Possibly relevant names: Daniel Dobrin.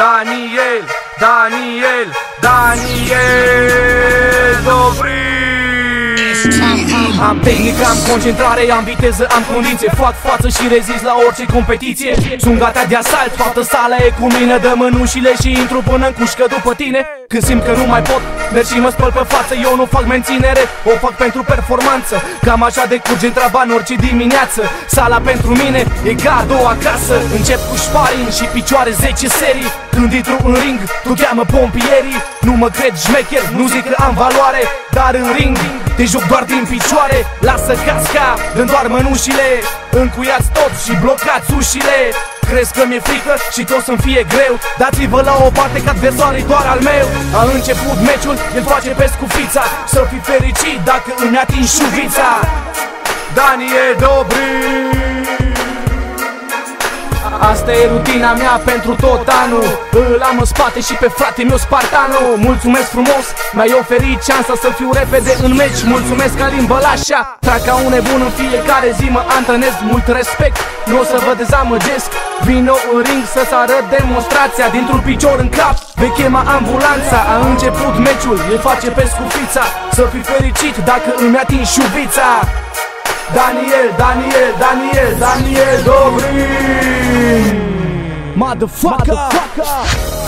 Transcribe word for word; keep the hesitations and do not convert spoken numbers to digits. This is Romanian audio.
Daniel, Daniel, Daniel Dobrin. Am tehnică, am concentrare, am viteză, am condiție. Fac față și rezist la orice competiție. Sunt gata de asalt, toată sala e cu mine. Dă mânușile și intru până în cușcă după tine. Când simt că nu mai pot, merg și mă spăl pe față. Eu nu fac menținere, o fac pentru performanță. Cam așa de curge treaba în orice dimineață. Sala pentru mine e gardul acasă. Încep cu sparring și picioare zece serii. Când intru în ring, tu cheamă pompierii. Nu mă cred șmecher, nu zic că am valoare, dar în ring te joc doar din picioare. Lasă casca, dă-mi doar mănușile. Încuiați tot și blocați ușile. Crezi că mi-e frică și că o să-mi fie greu? Dați-vă la o parte că adversarul e doar al meu. A început meciul, îl face pe scufița. Să fii fericit dacă îmi atingi șuvița. Daniel Dobrin. Asta e rutina mea pentru tot anul. Îl am în spate și pe frate meu Spartanu. Mulțumesc frumos, mi-ai oferit șansa să fiu repede în meci. Mulțumesc ca limba lașa, trag ca un nebun în fiecare zi, mă antrenez. Mult respect, nu o să vă dezamăgesc. Vino în ring să-ți arăt demonstrația. Dintr-un picior în cap, vei chema ambulanța. A început meciul, îl face pe scufița. Să fii fericit dacă îmi atingi șuvița. Daniel, Daniel, Daniel, Daniel Dobrin. Motherfucker, motherfucker.